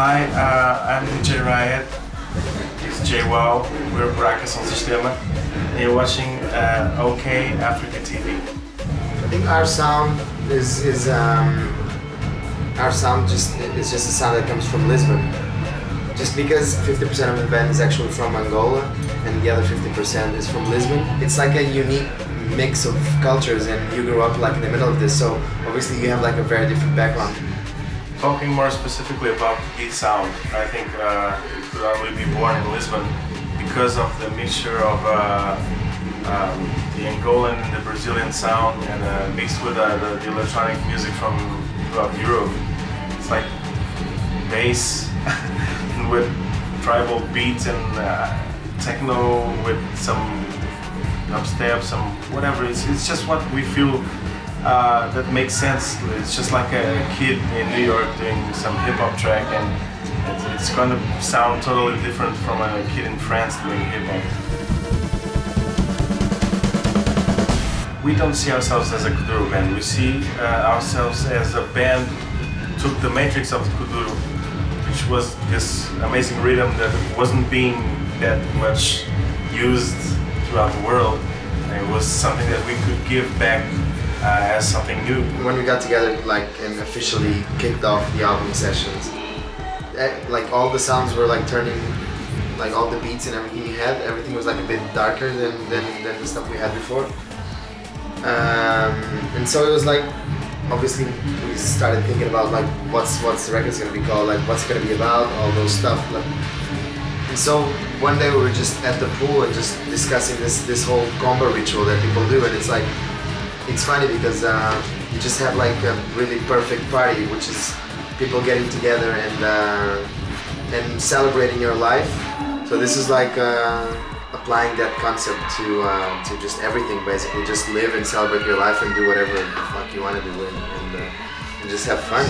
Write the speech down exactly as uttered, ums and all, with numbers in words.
Hi, uh, I'm D J Riot. It's J-Wow. We're Buraka Som Sistema. And you're watching uh, OK Africa T V. I think our sound is is um, our sound just is just a sound that comes from Lisbon. Just because fifty percent of the band is actually from Angola and the other fifty percent is from Lisbon, it's like a unique mix of cultures, and you grew up like in the middle of this, so obviously you have like a very different background. Talking more specifically about the sound, I think uh, it could only be born in Lisbon because of the mixture of uh, um, the Angolan and the Brazilian sound, and uh, mixed with uh, the, the electronic music from throughout Europe. It's like bass with tribal beats and uh, techno with some upstep, some whatever. It's, it's just what we feel uh, that makes sense. It's just like a kid in New York doing some hip-hop track, and it's, it's going to sound totally different from a kid in France doing hip-hop. We don't see ourselves as a Kuduro band. We see uh, ourselves as a band who took the matrix of Kuduro, which was this amazing rhythm that wasn't being that much used throughout the world. It was something that we could give back uh, as something new. When we got together, like, and officially kicked off the album sessions, like all the sounds were like turning, like all the beats and everything you had, everything was like a bit darker than than, than the stuff we had before. Um, and so it was like, obviously, we started thinking about like what's what's the record's gonna be called, like what's gonna be about, all those stuff. Like, and so one day we were just at the pool and just discussing this this whole combo ritual that people do, and it's like, it's funny because uh, you just have like a really perfect party, which is people getting together and uh, and celebrating your life. So this is like uh, applying that concept to uh, to just everything, basically. Just live and celebrate your life and do whatever the fuck you want to do, and, and, uh, and just have fun.